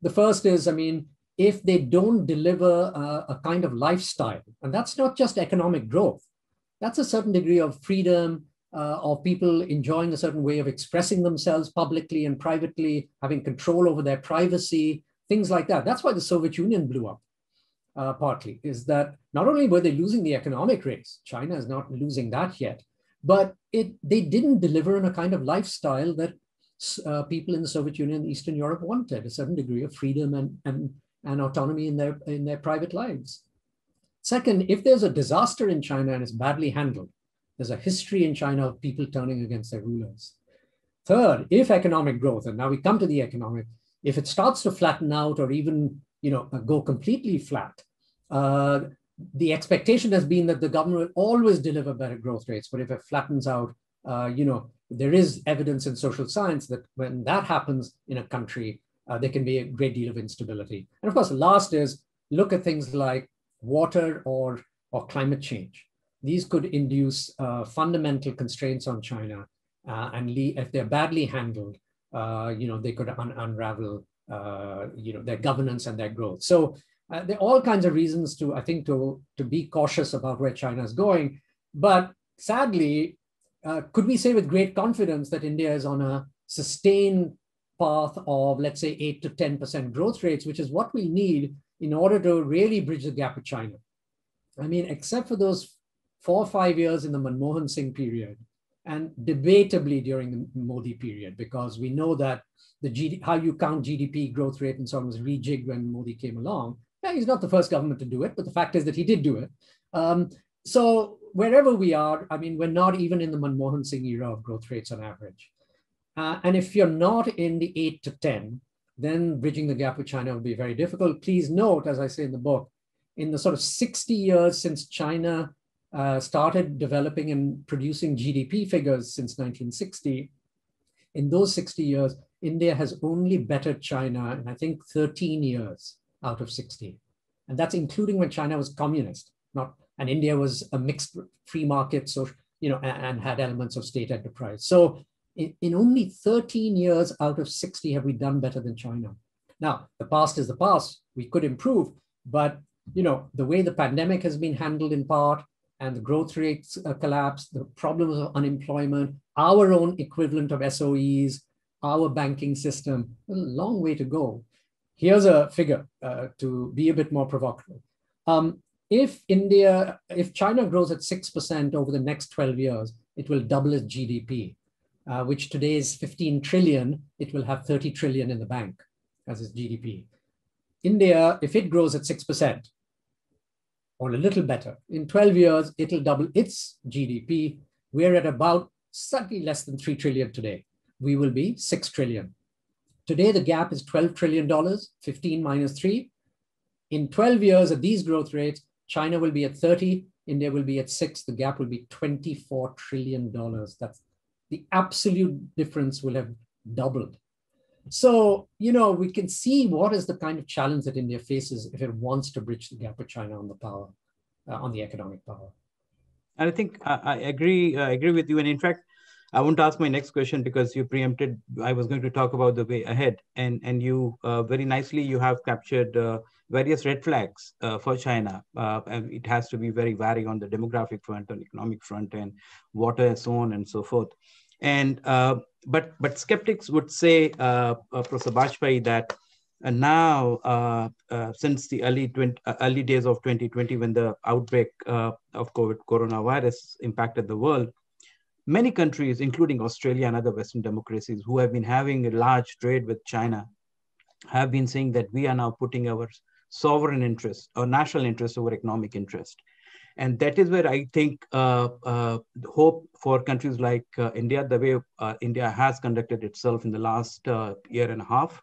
the first is, I mean, if they don't deliver a, a kind of lifestyle. And that's not just economic growth. That's a certain degree of freedom uh, of people enjoying a certain way of expressing themselves publicly and privately, having control over their privacy, things like that. That's why the Soviet Union blew up, uh, partly, is that not only were they losing the economic race, China is not losing that yet, but it, they didn't deliver on a kind of lifestyle that uh, people in the Soviet Union and Eastern Europe wanted, a certain degree of freedom and, and, and autonomy in their, in their private lives. Second, if there's a disaster in China and it's badly handled, there's a history in China of people turning against their rulers. Third, if economic growth, and now we come to the economic, if it starts to flatten out or even you know, go completely flat, uh, the expectation has been that the government will always deliver better growth rates, but if it flattens out, uh, you know, there is evidence in social science that when that happens in a country, uh, there can be a great deal of instability. And of course, last is, look at things like water or, or climate change. These could induce uh, fundamental constraints on China, uh, and lead, if they're badly handled, uh, you know, they could un unravel, uh, you know, their governance and their growth. So uh, there are all kinds of reasons to, I think, to, to be cautious about where China is going. But sadly, uh, could we say with great confidence that India is on a sustained path of, let's say, eight to ten percent growth rates, which is what we need in order to really bridge the gap with China? I mean, except for those four or five years in the Manmohan Singh period, and debatably during the Modi period, because we know that the G D, how you count G D P growth rate and so on was rejigged when Modi came along. Yeah, he's not the first government to do it, but the fact is that he did do it. Um, so wherever we are, I mean, we're not even in the Manmohan Singh era of growth rates on average. Uh, and if you're not in the eight to ten, then bridging the gap with China will be very difficult. Please note, as I say in the book, in the sort of sixty years since China uh, started developing and producing G D P figures since nineteen sixty, in those sixty years, India has only bettered China in, I think, thirteen years out of sixty. And that's including when China was communist, not, and India was a mixed free market, so, you know, and, and had elements of state enterprise. So In, in only thirteen years out of sixty have we done better than China. Now, the past is the past. We could improve, but you know, the way the pandemic has been handled in part, and the growth rates uh, collapse, the problems of unemployment, our own equivalent of S O Es, our banking system, a long way to go. Here's a figure uh, to be a bit more provocative. Um, if India, if China grows at six percent over the next twelve years, it will double its G D P. Uh, which today is fifteen trillion, it will have thirty trillion in the bank as its G D P. India, if it grows at six percent, or a little better, in twelve years, it'll double its G D P. We're at about slightly less than three trillion today. We will be six trillion. Today, the gap is twelve trillion dollars, fifteen minus three. In twelve years at these growth rates, China will be at thirty, India will be at six, the gap will be twenty-four trillion dollars. That's the absolute difference will have doubled. So, you know, we can see what is the kind of challenge that India faces if it wants to bridge the gap with China on the power, uh, on the economic power. And I think I, I agree, I agree with you. And in fact, I won't ask my next question because you preempted, I was going to talk about the way ahead. And, and you uh, very nicely, you have captured uh, various red flags uh, for China. Uh, and it has to be very varied on the demographic front, on economic front, and water and so on and so forth. And uh, but but skeptics would say, uh, uh, Professor Bajpai, that uh, now uh, uh, since the early early days of twenty twenty, when the outbreak uh, of COVID coronavirus impacted the world, many countries, including Australia and other Western democracies, who have been having a large trade with China, have been saying that we are now putting our sovereign interest or national interest over economic interest. And that is where I think uh, uh, hope for countries like uh, India, the way uh, India has conducted itself in the last uh, year and a half.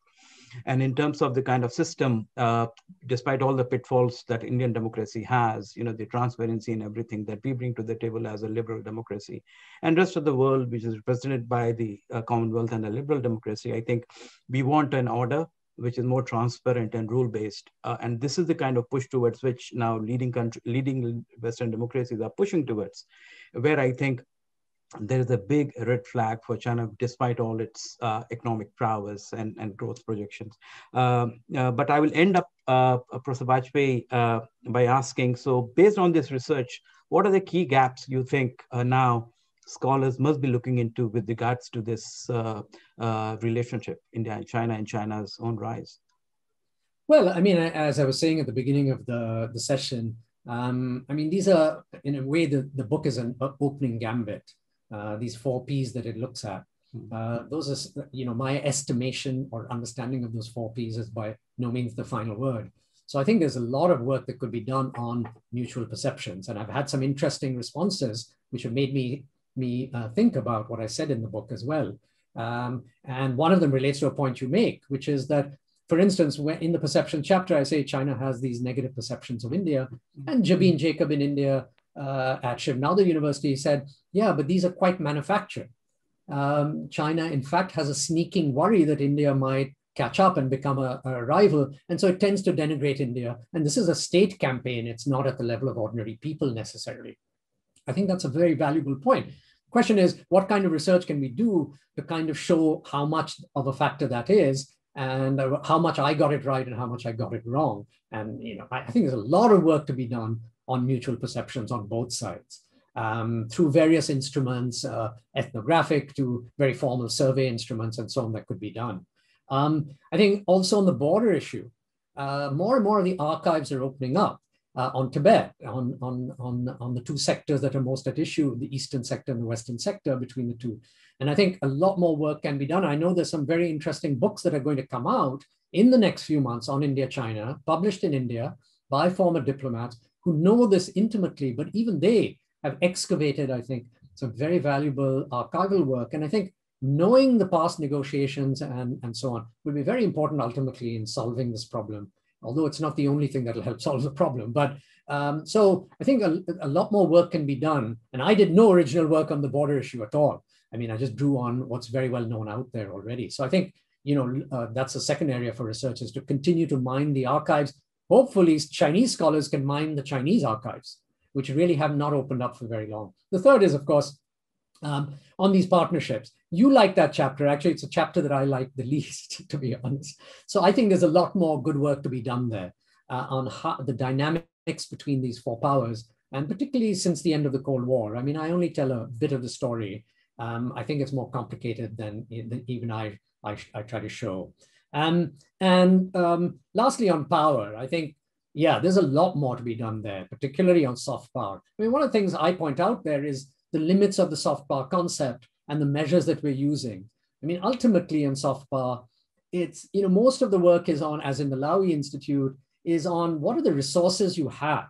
And in terms of the kind of system, uh, despite all the pitfalls that Indian democracy has, you know, the transparency and everything that we bring to the table as a liberal democracy, and rest of the world, which is represented by the uh, Commonwealth and a liberal democracy, I think we want an order which is more transparent and rule-based. Uh, and this is the kind of push towards which now leading country, leading Western democracies are pushing towards, where I think there is a big red flag for China, despite all its uh, economic prowess and, and growth projections. Um, uh, but I will end up, uh, Professor Bajpai, uh, by asking, so based on this research, what are the key gaps you think uh, now scholars must be looking into with regards to this uh, uh, relationship, India and China and China's own rise? Well, I mean, as I was saying at the beginning of the, the session, um, I mean, these are, in a way, the, the book is an opening gambit. Uh, these four Ps that it looks at. Uh, those are, you know, my estimation or understanding of those four Ps is by no means the final word. So I think there's a lot of work that could be done on mutual perceptions. And I've had some interesting responses, which have made me, me uh, think about what I said in the book as well. Um, and one of them relates to a point you make, which is that, for instance, when in the perception chapter, I say China has these negative perceptions of India, and Jabin Jacob in India, Uh, at Shiv Nalda University said, yeah, but these are quite manufactured. Um, China, in fact, has a sneaking worry that India might catch up and become a, a rival. And so it tends to denigrate India. And this is a state campaign. It's not at the level of ordinary people necessarily. I think that's a very valuable point. The question is, what kind of research can we do to kind of show how much of a factor that is, and how much I got it right and how much I got it wrong? And, you know, I, I think there's a lot of work to be done on mutual perceptions on both sides, um, through various instruments, uh, ethnographic to very formal survey instruments and so on, that could be done. Um, I think also on the border issue, uh, more and more of the archives are opening up uh, on Tibet, on, on, on, on the two sectors that are most at issue, the eastern sector and the western sector between the two. And I think a lot more work can be done. I know there's some very interesting books that are going to come out in the next few months on India-China, published in India by former diplomats, who know this intimately, but even they have excavated, I think, some very valuable archival work. And I think knowing the past negotiations and, and so on will be very important ultimately in solving this problem, although it's not the only thing that'll help solve the problem. But um, so I think a, a lot more work can be done. And I did no original work on the border issue at all. I mean, I just drew on what's very well known out there already. So I think, you know, uh, that's the second area for research, is to continue to mine the archives. Hopefully, Chinese scholars can mine the Chinese archives, which really have not opened up for very long. The third is, of course, um, on these partnerships. You like that chapter. Actually, it's a chapter that I like the least, to be honest. So I think there's a lot more good work to be done there uh, on how the dynamics between these four powers, and particularly since the end of the Cold War. I mean, I only tell a bit of the story. Um, I think it's more complicated than, than even I, I, I try to show. Um, and um, lastly, on power, I think, yeah, there's a lot more to be done there, particularly on soft power. I mean, one of the things I point out there is the limits of the soft power concept and the measures that we're using. I mean, ultimately in soft power, it's, you know, most of the work is on, as in the Lowy Institute, is on what are the resources you have?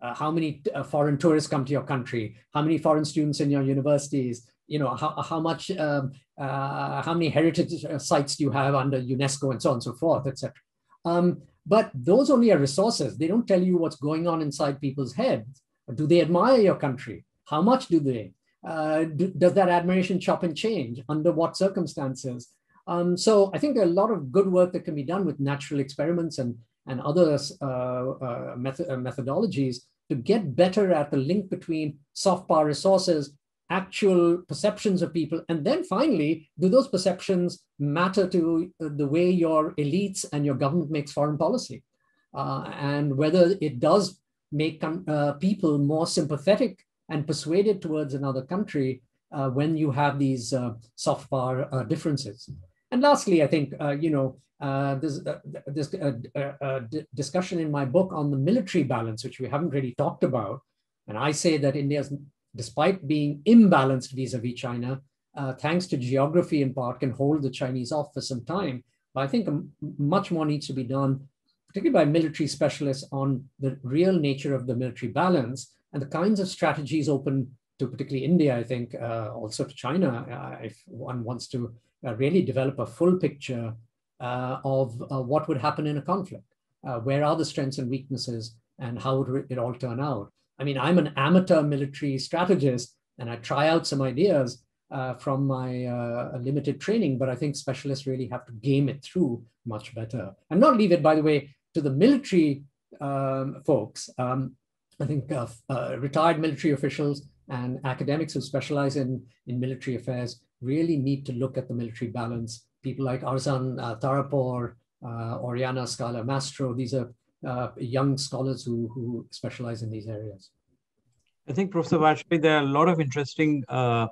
Uh, how many uh, foreign tourists come to your country? How many foreign students in your universities? You know, how, how much, um, uh, how many heritage sites do you have under UNESCO and so on and so forth, et cetera. Um, but those only are resources. They don't tell you what's going on inside people's heads. Do they admire your country? How much do they? Uh, do, does that admiration chop and change? Under what circumstances? Um, so I think there are a lot of good work that can be done with natural experiments and, and other uh, uh, method, uh, methodologies to get better at the link between soft power resources, actual perceptions of people, and then finally, do those perceptions matter to the way your elites and your government makes foreign policy? Uh, and whether it does make uh, people more sympathetic and persuaded towards another country uh, when you have these uh, soft power uh, differences. And lastly, I think, uh, you know, uh, there's uh, this uh, uh, discussion in my book on the military balance, which we haven't really talked about. And I say that India's, despite being imbalanced vis-a-vis China, uh, thanks to geography in part, can hold the Chinese off for some time. But I think much more needs to be done, particularly by military specialists, on the real nature of the military balance and the kinds of strategies open to particularly India, I think, uh, also to China, uh, if one wants to uh, really develop a full picture uh, of uh, what would happen in a conflict. Uh, where are the strengths and weaknesses, and how would it all turn out? I mean, I'm an amateur military strategist, and I try out some ideas uh, from my uh, limited training, but I think specialists really have to game it through much better. And not leave it, by the way, to the military um, folks. Um, I think uh, uh, retired military officials and academics who specialize in, in military affairs really need to look at the military balance. People like Arzan uh, Tarapor, uh, Oriana Scala Mastro, these are uh, young scholars who, who specialize in these areas. I think, Professor Bajpai, there are a lot of interesting uh,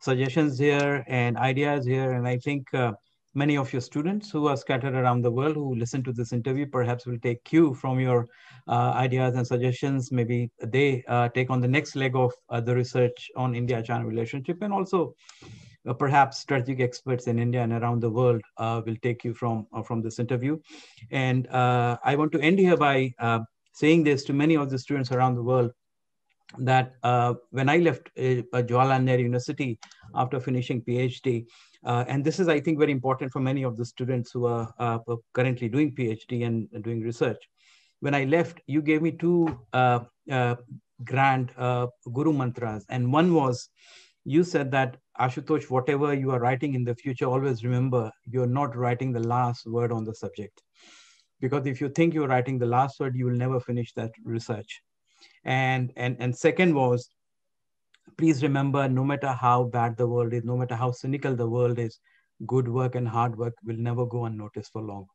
suggestions here and ideas here. And I think uh, many of your students who are scattered around the world who listen to this interview perhaps will take cue from your uh, ideas and suggestions. Maybe they uh, take on the next leg of uh, the research on India-China relationship, and also uh, perhaps strategic experts in India and around the world uh, will take you from, uh, from this interview. And uh, I want to end here by uh, saying this to many of the students around the world, that uh, when I left uh, Jawaharlal Nehru University after finishing PhD, uh, and this is, I think, very important for many of the students who are uh, currently doing PhD and doing research. When I left, you gave me two uh, uh, grand uh, guru mantras. And one was, you said that, Ashutosh, whatever you are writing in the future, always remember, you're not writing the last word on the subject. Because if you think you're writing the last word, you will never finish that research. And, and, and second was, please remember, no matter how bad the world is, no matter how cynical the world is, good work and hard work will never go unnoticed for long.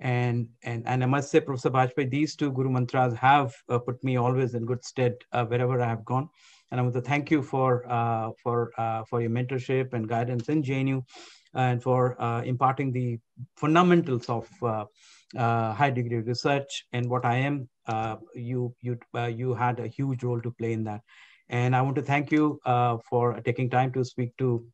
And, and, and I must say, Professor Bajpai, these two Guru Mantras have uh, put me always in good stead uh, wherever I have gone. And I want to thank you for, uh, for, uh, for your mentorship and guidance in J N U, and for uh, imparting the fundamentals of uh, uh, high degree research and what I am. Uh, you you uh, you had a huge role to play in that, and I want to thank you uh, for taking time to speak to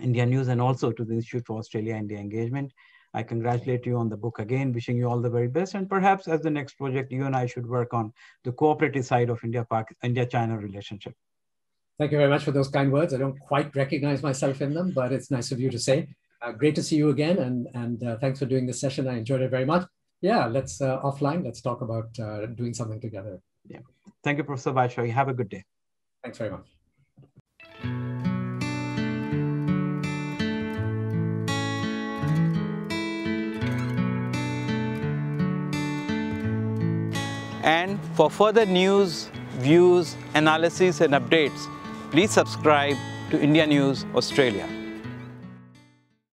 India News and also to the Institute for Australia-India Engagement. I congratulate you on the book again, wishing you all the very best, and perhaps as the next project, you and I should work on the cooperative side of India India-China relationship. Thank you very much for those kind words. I don't quite recognize myself in them, but it's nice of you to say. Uh, great to see you again, and and uh, thanks for doing this session. I enjoyed it very much. Yeah, let's uh, offline, let's talk about uh, doing something together. Yeah. Thank you, Professor Bajpai. Have a good day. Thanks very much. And for further news, views, analysis, and updates, please subscribe to India News Australia.